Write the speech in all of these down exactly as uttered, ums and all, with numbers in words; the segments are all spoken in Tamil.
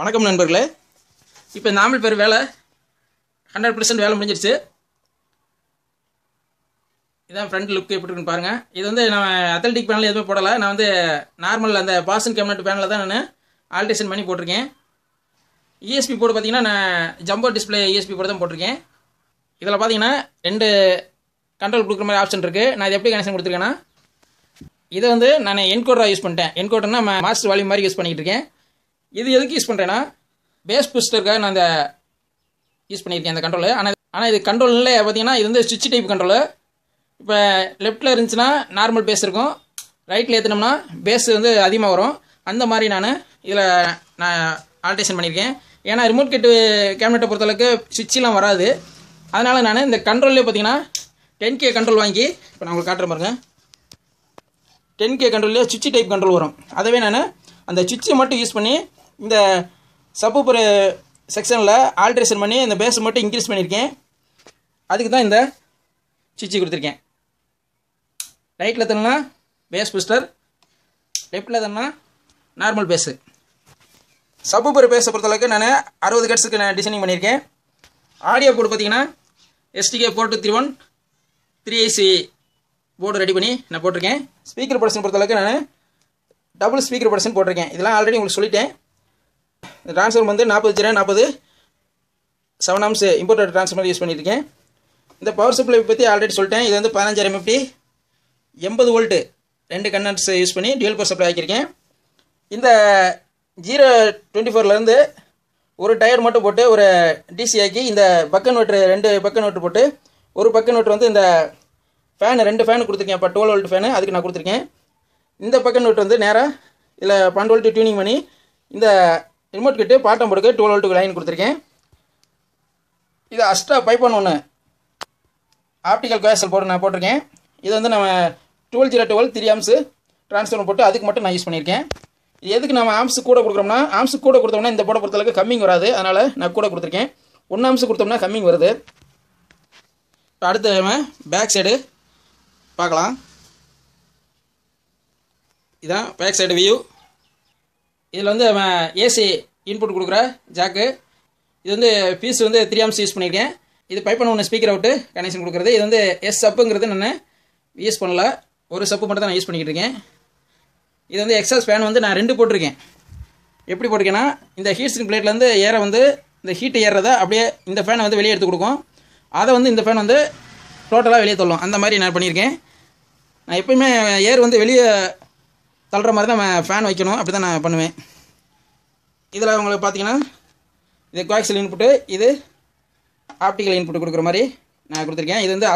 வணக்கம் நண்பர்களே. இப்போ நாமல் பேர் வேலை ஹண்ட்ரட் பர்சன்ட் வேலை முடிஞ்சிருச்சு. இதான் ஃப்ரண்ட் லுக் எப்படி இருக்குன்னு பாருங்கள். இது வந்து நான் அத்தலட்டிக் பேனல் எதுவுமே போடலை. நான் வந்து நார்மல் அந்த பாசன் கேபினட் பேனலில் தான் நான் ஆல்ட்ரேஷன் பண்ணி போட்டிருக்கேன். இஎஸ்பி போர்டு பார்த்தீங்கன்னா நான் ஜம்போ டிஸ்பிளே இஎஸ்பி போர்டு தான் போட்டிருக்கேன். இதில் பார்த்தீங்கன்னா ரெண்டு கண்ட்ரோல் கொடுக்குற மாதிரி ஆப்ஷன் இருக்குது. நான் இது எப்படி கனெக்ஷன் கொடுத்துருக்கேன்னா, இதை வந்து நான் என்கோடராக யூஸ் பண்ணிட்டேன். என்கோடர்னா மாஸ்டர் வால்யூம் மாதிரி யூஸ் பண்ணிக்கிட்டு இருக்கேன். இது எதுக்கு யூஸ் பண்ணுறேன்னா, பேஸ் புஸ்டருக்காக நான் அந்த யூஸ் பண்ணியிருக்கேன் அந்த கண்ட்ரோலு. ஆனால் ஆனால் இது கண்ட்ரோலில் பார்த்தீங்கன்னா இது வந்து சுவிட்ச் டைப் கண்ட்ரோலு. இப்போ லெஃப்ட்டில் இருந்துச்சுன்னா நார்மல் பேஸ் இருக்கும், ரைட்டில் ஏற்றினோம்னா பேஸ் வந்து அதிகமாக வரும். அந்த மாதிரி நான் இதில் நான் ஆல்ட்ரேஷன் பண்ணியிருக்கேன். ஏன்னா ரிமோட் கெட்டு கேபினெட்டை பொறுத்தளவுக்கு சுவிட்செலாம் வராது. அதனால் நான் இந்த கண்ட்ரோல்லே பார்த்தீங்கன்னா டென் கே கண்ட்ரோல் வாங்கி, இப்போ நான் உங்களுக்கு காட்டுற பாருங்க, டென் கே கண்ட்ரோல்லேயே சுவிட்ச் டைப் கண்ட்ரோல் வரும். அதவே நான் அந்த சுவிட்சை மட்டும் யூஸ் பண்ணி இந்த சப்பூப்பர் செக்ஷனில் ஆல்ட்ரேஷன் பண்ணி இந்த பேஸை மட்டும் இன்க்ரீஸ் பண்ணியிருக்கேன். அதுக்கு தான் இந்த சுவிட்சை கொடுத்துருக்கேன். ரைட்டில் தரணும்னா பேஸ் பூஸ்டர், லெஃப்டில் தரணும்னா நார்மல் பேஸு. சப்பூப்பர் பேஸை பொறுத்தளவுக்கு நான் அறுபது ஹெர்ட்ஸுக்கு நான் டிசைனிங் பண்ணியிருக்கேன். ஆடியோ போர்டு பார்த்தீங்கன்னா STK four two three one three IC board ready பண்ணி நான் போட்டிருக்கேன். ஸ்பீக்கர் ப்ரொடக்ஷன் பொறுத்தளவுக்கு நான் டபுள் ஸ்பீக்கர் ப்ரொடக்ஷன் போட்டிருக்கேன். இதெல்லாம் ஆல்ரெடி உங்களுக்கு சொல்லிட்டேன். ட்ரான்ஸ்ஃபார்மர் வந்து நாற்பது ஜெரா நாற்பது seven amps imported transformer use பண்ணியிருக்கேன். இந்த பவர் சப்ளை பற்றி ஆல்ரெடி சொல்லிட்டேன். இது வந்து பதினஞ்சாயிரம் எம்எஃப்டி எண்பது வோல்ட்டு ரெண்டு கன்வெர்ட்டர்ஸ் யூஸ் பண்ணி டுவல் பவர் சப்ளை ஆக்கியிருக்கேன். இந்த ஜீரோ டுவெண்ட்டி ஃபோர்லேருந்து ஒரு டயர் மட்டும் போட்டு ஒரு டிசி ஆக்கி இந்த பக் கன்வெர்ட்ரு ரெண்டு பக் கன்வெர்ட்ரு போட்டு ஒரு பக் கன்வெர்ட்ரு வந்து இந்த ஃபேனு ரெண்டு ஃபேனு கொடுத்துருக்கேன். இப்போ டுவெல் வோல்ட் ஃபேனு அதுக்கு நான் கொடுத்துருக்கேன். இந்த பக் கன்வெர்ட்ரு வந்து நேராக இல்லை பன்னெண்டு வோல்ட்டு டியூனிங் பண்ணி இந்த ரிமோட் கிட்டு பாட்டம் போடுக்க டுவெல் வோல்ட்டுக்கு லைன் கொடுத்துருக்கேன். இது அஸ்ட்ரா பைப்பான் ஒன்று ஆப்டிக்கல் கோயசல் போட்டு நான் போட்டிருக்கேன். இது வந்து நம்ம twelve zero twelve three amps transformer போட்டு அதுக்கு மட்டும் நான் யூஸ் பண்ணியிருக்கேன். இது எதுக்கு நம்ம ஆம்ஸு கூட கொடுக்குறோம்னா, ஆம்ஸு கூட கொடுத்தோம்னா இந்த போட பொறுத்தளவுக்கு கம்மிங் வராது. அதனால் நான் கூட கொடுத்துருக்கேன். ஒன்று ஆம்ஸு கொடுத்தோம்னா கம்மிங் வருது. இப்போ அடுத்து நம்ம பேக் சைடு பார்க்கலாம். இதான் பேக் சைடு வியூ. இதில் வந்து நம்ம ஏசி இன்புட் கொடுக்குற ஜாக்கு. இது வந்து பீஸ் வந்து த்ரீ ஆம்ஸ் யூஸ் பண்ணியிருக்கேன். இது பைப்பான் ஒன்று ஸ்பீக்கர் அவுட்டு கனெக்ஷன் கொடுக்குறது. இது வந்து எஸ் சப்புங்கிறது நான் யூஸ் பண்ணல, ஒரு சப்பு மட்டும் தான் நான் யூஸ் பண்ணிக்கிட்டு இருக்கேன். இது வந்து எக்ஸாஸ்ட் ஃபேன் வந்து நான் ரெண்டு போட்டிருக்கேன். எப்படி போட்டிருக்கேன்னா, இந்த ஹீட் சிங்க் பிளேட்லேருந்து ஏற வந்து இந்த ஹீட்டு ஏறுறதை அப்படியே இந்த ஃபேனை வந்து வெளியே எடுத்து கொடுக்கும். அதை வந்து இந்த ஃபேன் வந்து டோட்டலாக வெளியே தள்ளும். அந்த மாதிரி நான் பண்ணியிருக்கேன். நான் எப்போயுமே ஏர் வந்து வெளியே தள்ளுற மாதிரி தான் நம்ம ஃபேன் வைக்கணும், அப்படி தான் நான் பண்ணுவேன். இதில் உங்களுக்கு பார்த்தீங்கன்னா இது கோஆக்சியல் இன்புட்டு, இது ஆப்டிக்கல் இன்புட் கொடுக்குற மாதிரி நான் கொடுத்துருக்கேன். இது வந்து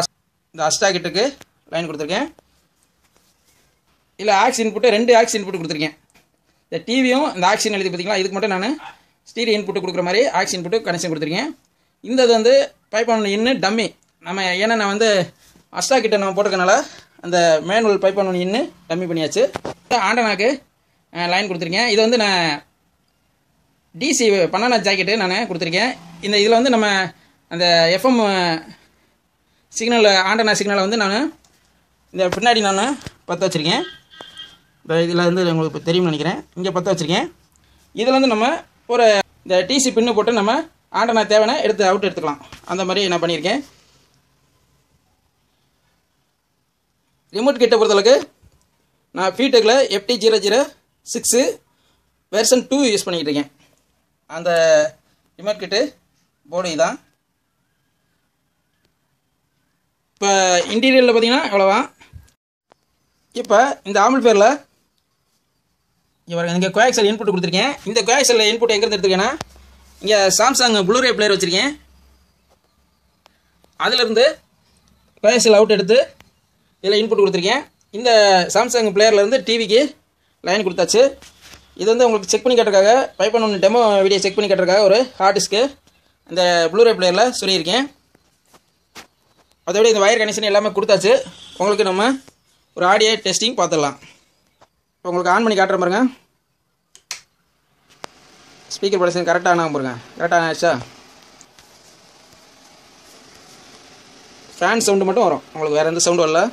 இந்த அஸ்டா கிட்டுக்கு லைன் கொடுத்துருக்கேன். இதில் ஆக்ஸ் இன்புட்டு ரெண்டு ஆக்ஸ் இன்புட் கொடுத்துருக்கேன். இந்த டிவியும் இந்த ஆக்சின்னு எழுதி பார்த்தீங்களா, இதுக்கு மட்டும் நான் ஸ்டீரியோ இன்புட்டு கொடுக்குற மாதிரி ஆக்ஸ் இன்புட்டு கனெக்ஷன் கொடுத்துருக்கேன். இந்த இது வந்து பைப்பான் இன்னு டம்மி நம்ம, ஏன்னா நான் வந்து அஸ்டா கிட்ட நம்ம போட்டிருக்கனால அந்த மேனுவல் பைப்பான் ஒன்று இன்னு டம்மி பண்ணியாச்சு. ஆண்டனாக்கு லைன் கொடுத்துருக்கேன். இது வந்து நான் டிசி பனானா ஜாக்கெட்டு நான் கொடுத்துருக்கேன். இந்த இதில் வந்து நம்ம அந்த எஃப்எம் சிக்னல் ஆண்டனா சிக்னலை வந்து நான் இந்த பின்னாடி நான் பற்ற வச்சுருக்கேன். இந்த இதில் வந்து உங்களுக்கு தெரியும்னு நினைக்கிறேன், இங்கே பற்ற வச்சுருக்கேன். இதில் வந்து நம்ம ஒரு இந்த டிசி பின்னு போட்டு நம்ம ஆண்டனா தேவைன்னா எடுத்து அவுட் எடுத்துக்கலாம். அந்த மாதிரி நான் பண்ணியிருக்கேன். ரிமோட் கிட்ட பொறுத்தளவுக்கு நான் ஃபீடெக்கில் FT zero zero six version two use பண்ணிக்கிட்டு இருக்கேன். அந்த ரிமோட் கிட்டு போர்டு இதான். இப்போ இன்டீரியரில் பார்த்தீங்கன்னா எவ்வளோவா. இப்போ இந்த ஆம்பிளிஃபையரில் இவர் இங்கே கோஆக்சியல் இன்புட் கொடுத்துருக்கேன். இந்த கோஆக்சியல் இன்புட் எங்கேருந்து எடுத்துருக்கேன்னா, இங்கே சாம்சங் ப்ளூரே பிளேயர் வச்சுருக்கேன். அதிலிருந்து கோஆக்சியல் அவுட் எடுத்து இதில் இன்புட் கொடுத்துருக்கேன். இந்த சாம்சங் பிளேயர்லேருந்து டிவிக்கு லைன் கொடுத்தாச்சு. இது வந்து உங்களுக்கு செக் பண்ணி கட்டுறக்காக பைப்பான் ஒன்று டெமோ வீடியோ செக் பண்ணி கட்டுறக்காக ஒரு ஹார்ட் டிஸ்க்கு இந்த ப்ளூரே பிளேயரில் சொல்லியிருக்கேன். அதோட இந்த வயர் கனெக்ஷன் எல்லாமே கொடுத்தாச்சு. உங்களுக்கு நம்ம ஒரு ஆடியோ டெஸ்டிங் பார்த்துடலாம். உங்களுக்கு ஆன் பண்ணி காட்டுற பாருங்க. ஸ்பீக்கர் ப்ரொடக்ஷன் கரெக்டாக ஆன் ஆகும் பாருங்க. கரெக்டாக ஆன் ஆகிடுச்சா? ஃபேன் சவுண்டு மட்டும் வரும், உங்களுக்கு வேறு எந்த சவுண்டும் இல்லை.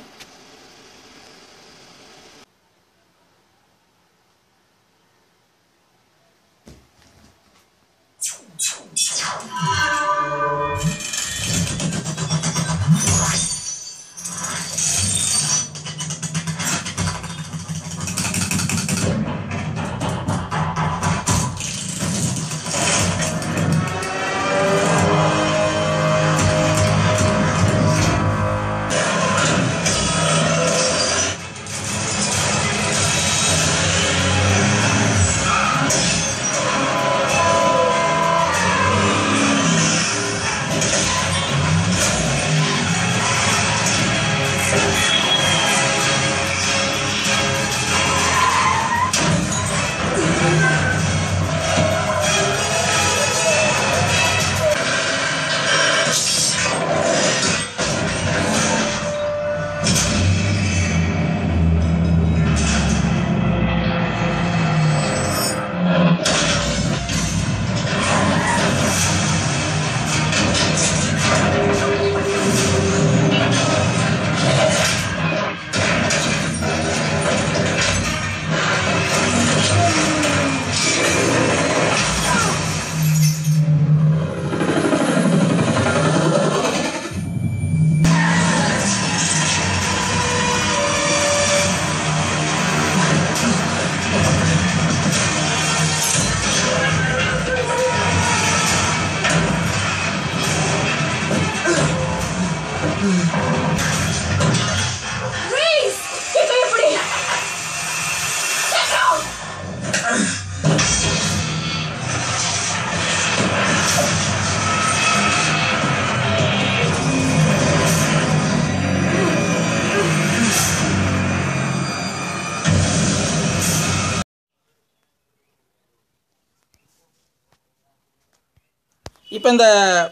இப்போ இந்த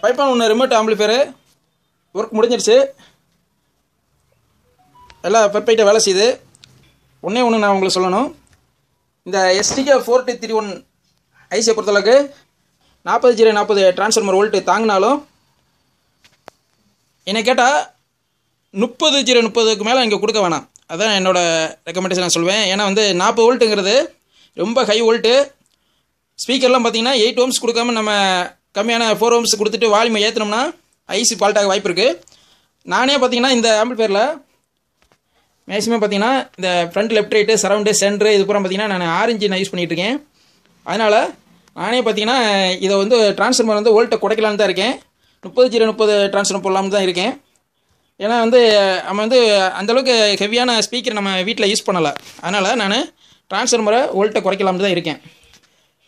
பைப்பான் ஒன்று ரிமோட் ஆம்பிளிஃபையர் ஒர்க் முடிஞ்சிருச்சு, எல்லாம் பெர்ஃபெக்டாக வேலை செய்யுது. ஒன்றே ஒன்று நான் உங்களுக்கு சொல்லணும், இந்த STK four two three one ஐசியை பொறுத்தளவுக்கு நாற்பது ஜீரோ நாற்பது டிரான்ஸ்ஃபார்மர் வோல்ட்டு தாங்கினாலும் என்னை கேட்டால் முப்பது ஜீரோ முப்பதுக்கு மேலே இங்கே கொடுக்க வேணாம். அதுதான் என்னோடய ரெக்கமெண்டேஷன் நான் சொல்வேன். ஏன்னா வந்து நாற்பது வோல்ட்டுங்கிறது ரொம்ப ஹை வோல்ட்டு. ஸ்பீக்கர்லாம் பார்த்தீங்கன்னா எயிட் ஓம்ஸ் கொடுக்காம நம்ம கம்மியான ஃபோர் ஓம்ஸ் கொடுத்துட்டு வால்யூமை ஏற்றினோம்னா ஐசி ஃபால்ட்டாக வாய்ப்பு இருக்குது. நானே பார்த்தீங்கன்னா இந்த ஆம்பிளிஃபையரில் மேக்ஸிமம் பார்த்தீங்கன்னா இந்த front left right surround centre இதுக்கப்புறம் பார்த்தீங்கன்னா நான் ஆரஞ்சு நான் யூஸ் பண்ணிகிட்ருக்கேன். அதனால் நானே பார்த்தீங்கன்னா இதை வந்து டிரான்ஸ்ஃபார்மர் வந்து வோல்ட்டை குறைக்கலான்னு தான் இருக்கேன். முப்பது ஜீரோ முப்பது டிரான்ஸ்ஃபார்மர் போடலாம்னு தான் இருக்கேன். ஏன்னா வந்து நம்ம வந்து அந்தளவுக்கு ஹெவியான ஸ்பீக்கர் நம்ம வீட்டில் யூஸ் பண்ணலை, அதனால் நான் டிரான்ஸ்ஃபார்மரை வோல்ட்டை குறைக்கலாம்னு தான் இருக்கேன்.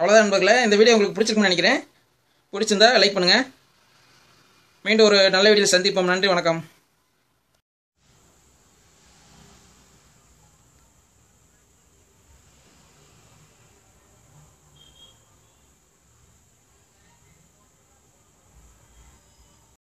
அவ்வளோதான் நண்பர்களே, இந்த வீடியோ உங்களுக்கு பிடிச்சிருக்குன்னு நினைக்கிறேன். பிடிச்சிருந்தா லைக் பண்ணுங்கள். மீண்டும் ஒரு நல்ல வீடியோ சந்திப்போம். நன்றி, வணக்கம்.